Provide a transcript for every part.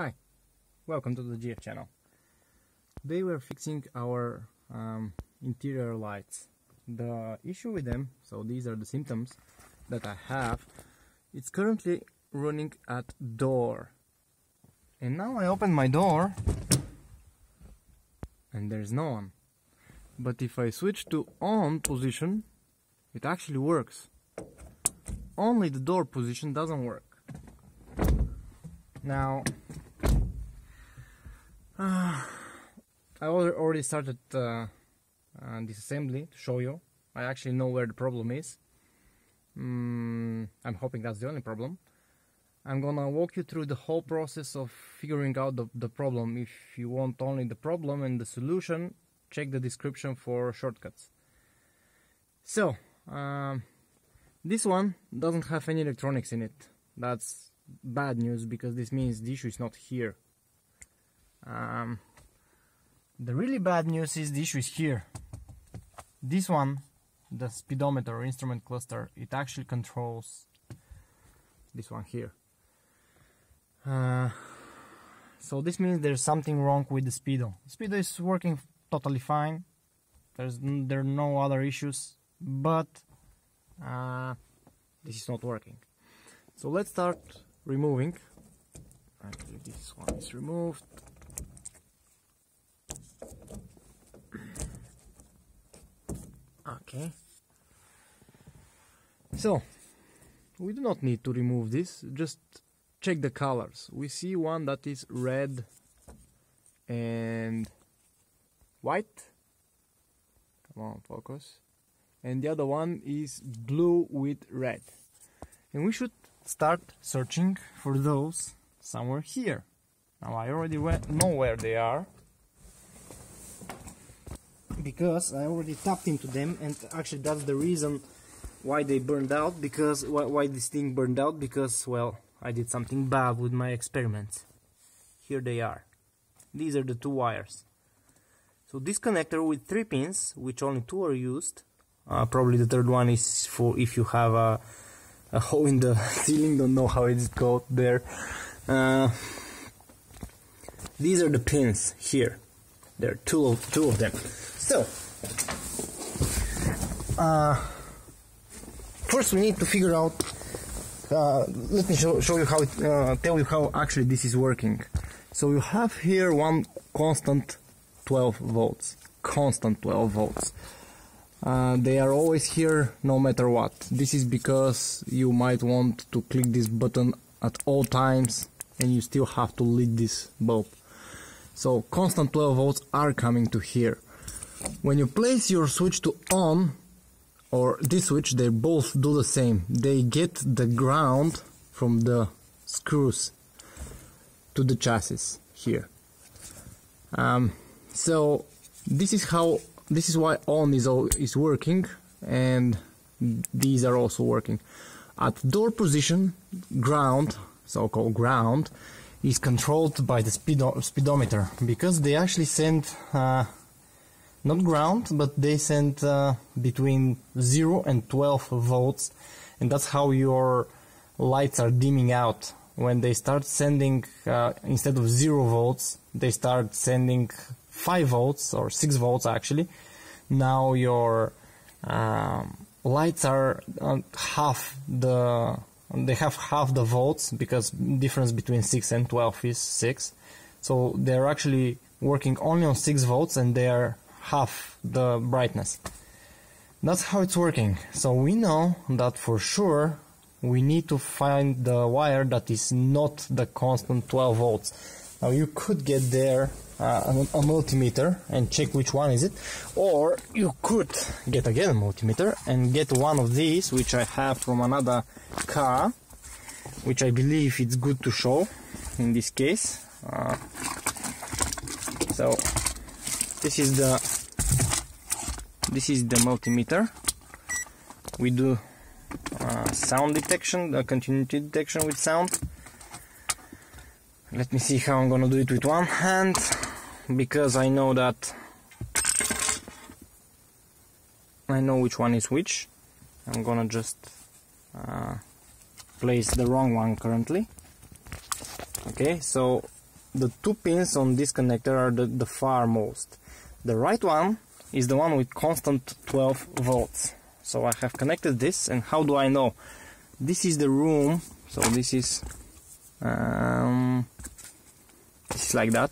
Hi, welcome to the GF channel. Today we're fixing our interior lights. The issue with them, so these are the symptoms that I have, it's currently running at door. And now I open my door and there's no one. But if I switch to on position, it actually works. Only the door position doesn't work. Now, I already started disassembly to show you. I actually know where the problem is. I'm hoping that's the only problem. I'm gonna walk you through the whole process of figuring out the problem. If you want only the problem and the solution, check the description for shortcuts. So, this one doesn't have any electronics in it. That's bad news, because this means the issue is not here. The really bad news is the issue is here. This one, the speedometer or instrument cluster, it actually controls this one here. So this means there's something wrong with the speedo. Speedo is working totally fine. There are no other issues, but this is not working. So let's start removing. Okay, this one is removed. Okay. So, we do not need to remove this, just check the colors. We see one that is red and white. Come on, focus. And the other one is blue with red. And we should start searching for those somewhere here. Now I already know where they are, because I already tapped into them, and actually that's the reason why they burned out, because why this thing burned out, because, well, I did something bad with my experiments. Here they are. These are the two wires. So this connector with 3 pins, which only 2 are used, probably the third one is for if you have a hole in the ceiling, don't know how it's called there. These are the pins here. There are two of them. So, first we need to figure out, let me show you how, tell you how actually this is working. So you have here one constant 12 volts, constant 12 volts. They are always here no matter what. This is because you might want to click this button at all times and you still have to lit this bulb. So constant 12 volts are coming to here. When you place your switch to on or this switch, they both do the same. They get the ground from the screws to the chassis here. So this is how, this is why on is working, and these are also working. At door position, ground, so-called ground, is controlled by the speedometer, because they actually send not ground, but they send between 0 and 12 volts, and that's how your lights are dimming out. When they start sending, instead of 0 volts, they start sending 5 volts or 6 volts actually. Now your lights are half the volts, because difference between 6 and 12 is 6. So they're actually working only on 6 volts and they are half the brightness. That's how it's working. So we know that for sure we need to find the wire that is not the constant 12 volts. Now you could get there a multimeter and check which one is it, or you could get again a multimeter and get one of these, which I have from another car, which I believe it's good to show in this case. So this is the multimeter. We do sound detection, continuity detection with sound. Let me see how I'm gonna do it with one hand, because I know that I know which one is which. I'm gonna just place the wrong one currently. Okay, so the two pins on this connector are the farmost. The right one is the one with constant 12 volts. So I have connected this, and how do I know? This is the room, so this is like that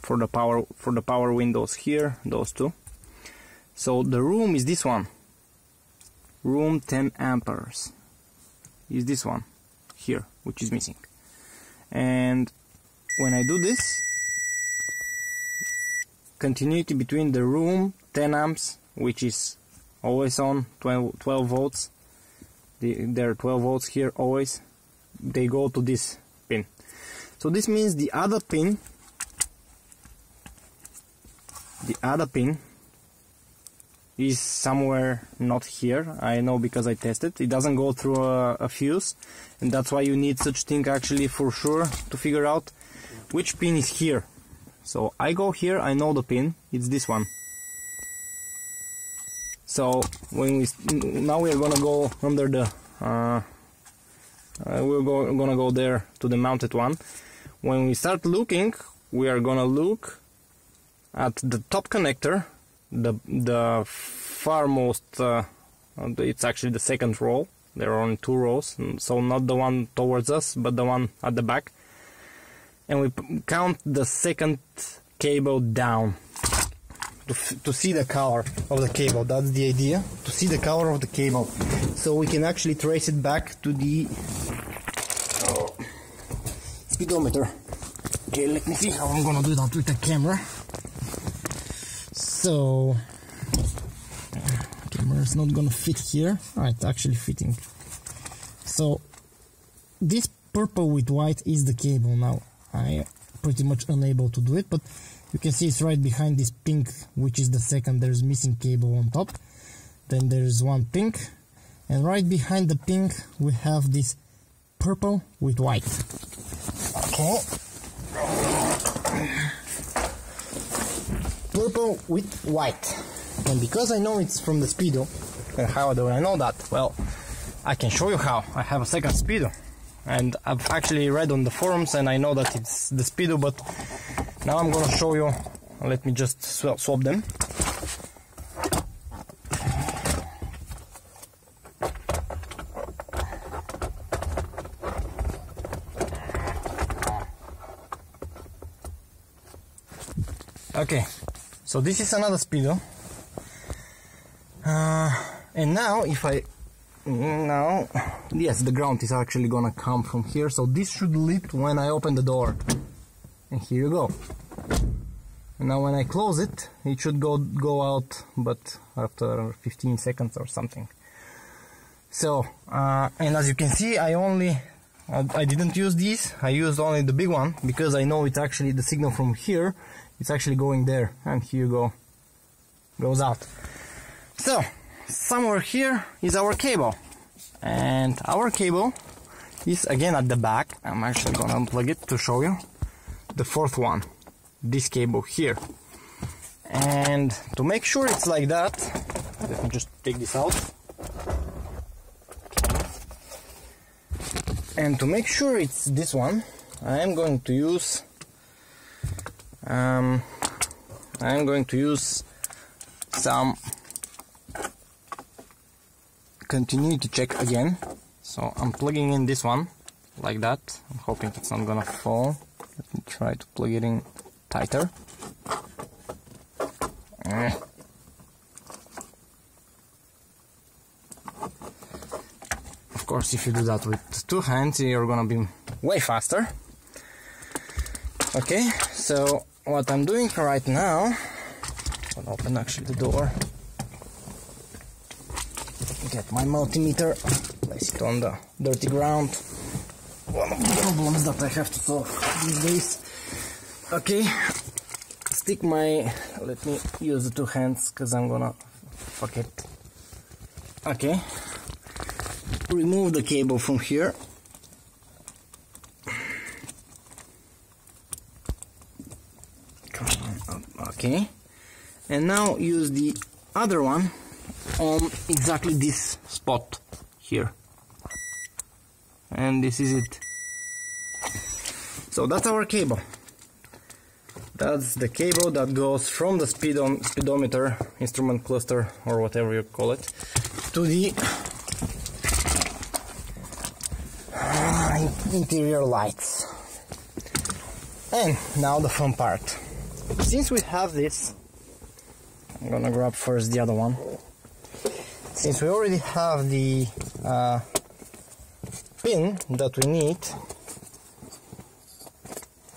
for the power windows here, those two. So the room is this one. Room 10 amperes is this one here, which is missing. And when I do this, continuity between the room 10 amps, which is always on 12 volts, there are 12 volts here always, they go to this pin. So this means the other pin is somewhere not here. I know because I tested it doesn't go through a fuse, and that's why you need such thing actually for sure to figure out which pin is here. So I go here, I know the pin, it's this one. So when we now we are gonna go under the gonna go there to the mounted one. When we start looking, we are gonna look at the top connector, the farmost. It's actually the second row. There are only two rows, so not the one towards us, but the one at the back. And we count the second cable down. To see the color of the cable, that's the idea, to see the color of the cable, so we can actually trace it back to the speedometer. Okay, let me see how I'm gonna do that with the camera. So camera is not gonna fit here. Oh, it's actually fitting. So this purple with white is the cable. Now I pretty much unable to do it, but you can see it's right behind this pink, which is the second. There's missing cable on top, then there's one pink, and right behind the pink we have this purple with white. Okay, purple with white. And because I know it's from the speedo, and how do I know that? Well, I can show you how. I have a second speedo, and I've actually read on the forums, and I know that it's the speedo, but now I'm gonna show you. Let me just swap them. Okay, so this is another speedo. And now if I yes, the ground is actually gonna come from here, so this should lift when I open the door. And here you go. And now when I close it, it should go out, but after 15 seconds or something. So and as you can see, I didn't use these. I used only the big one because I know it's actually the signal from here. It's actually going there, and here you go, goes out. So somewhere here is our cable, and our cable is again at the back. I'm actually gonna unplug it to show you. The fourth one, this cable here. And to make sure it's like that, let me just take this out. Okay. And to make sure it's this one, I'm going to use some continuity check again. So I'm plugging in this one like that. I'm hoping it's not gonna fall. Let me try to plug it in tighter. Of course, if you do that with two hands, you're gonna be way faster. Okay, so what I'm doing right now, I'll open actually the door, get my multimeter, place it on the dirty ground. One of the problems that I have to solve these days. Okay, stick my... Let me use the two hands, because I'm gonna... Fuck it. Okay. Remove the cable from here. Okay. And now use the other one on exactly this spot here. And this is it. So that's our cable. That's the cable that goes from the speedometer, instrument cluster, or whatever you call it, to the interior lights. And now the fun part. Since we have this, I'm gonna grab first the other one. Since we already have the pin that we need,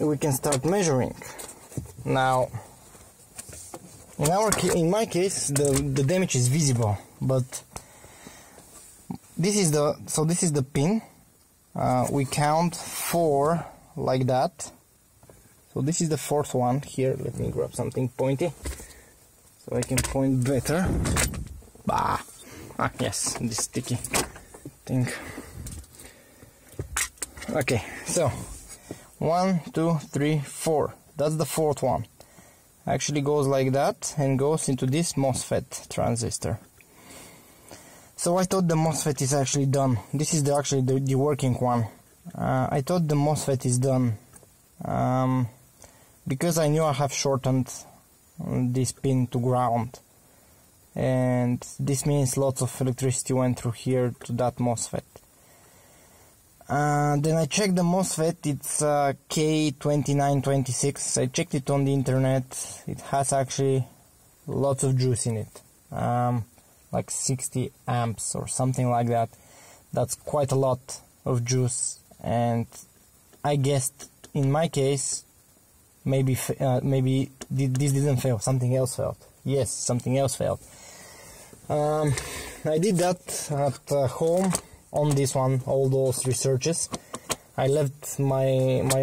we can start measuring. Now, in my case, the damage is visible, but this is the pin. We count 4 like that. So this is the 4th one here. Let me grab something pointy so I can point better. Bah! Ah, yes, this sticky thing. Okay, so 1, 2, 3, 4. That's the 4th one. Actually goes like that and goes into this MOSFET transistor. So I thought the MOSFET is actually done. This is actually the working one. I thought the MOSFET is done. Because I knew I have shortened this pin to ground, and this means lots of electricity went through here to that MOSFET. Then I checked the MOSFET. It's K2926. I checked it on the internet. It has actually lots of juice in it, like 60 amps or something like that. That's quite a lot of juice, and I guessed in my case maybe this didn't fail, something else failed. Yes, something else failed. I did that at home on this one, all those researches. I left my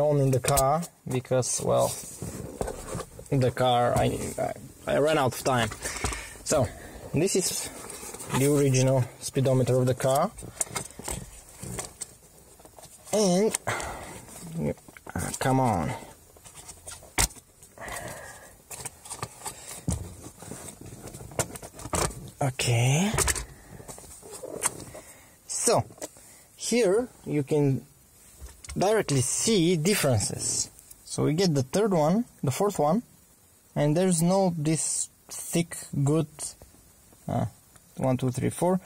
own in the car because, well, in the car I ran out of time. So this is the original speedometer of the car, and come on. Okay, so here you can directly see differences. So we get the 3rd one, the 4th one, and there's no this thick good 1, 2, 3, 4,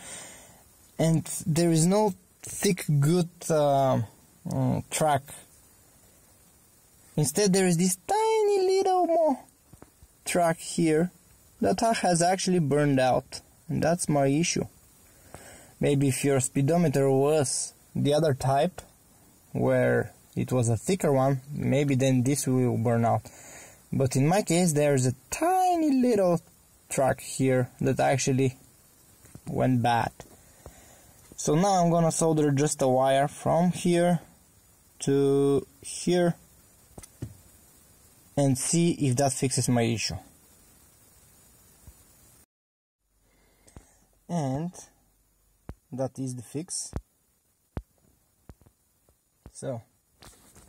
and there is no thick good track. Instead, there is this tiny little more track here that has actually burned out, and that's my issue. Maybe if your speedometer was the other type, where it was a thicker one, maybe then this will burn out. But in my case, there is a tiny little track here that actually went bad. So now I'm gonna solder just a wire from here to here and see if that fixes my issue. And that is the fix. So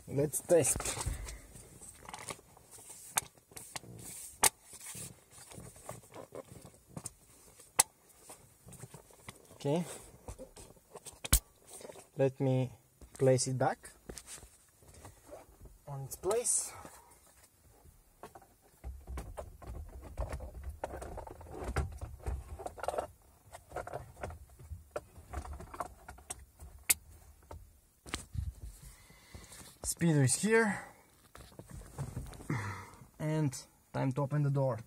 let's test. Okay, let me place it back on its place. Speedo is here, and time to open the door.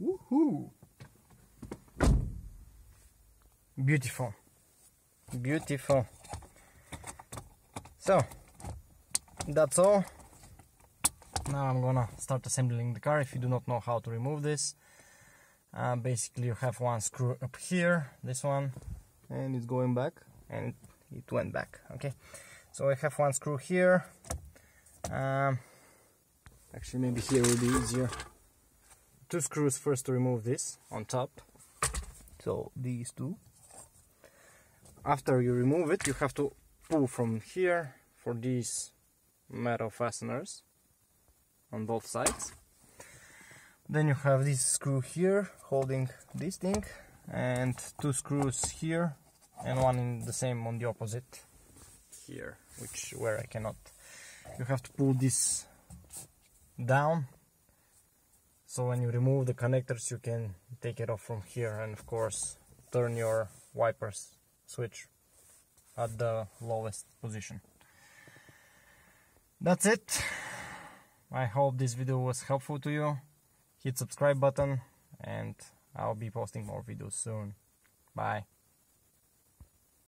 Woohoo! Beautiful, beautiful. So that's all. Now I'm gonna start assembling the car. If you do not know how to remove this, basically you have one screw up here, this one, and it's going back, and it went back. Okay. So I have one screw here. Actually, maybe here will be easier. 2 screws first to remove this on top. So these 2. After you remove it, you have to pull from here for these metal fasteners on both sides. Then you have this screw here holding this thing, and 2 screws here and one in the same on the opposite. here, which where I cannot. You have to pull this down, so when you remove the connectors you can take it off from here, and of course turn your wipers switch at the lowest position. That's it. I hope this video was helpful to you. Hit subscribe button and I'll be posting more videos soon. Bye.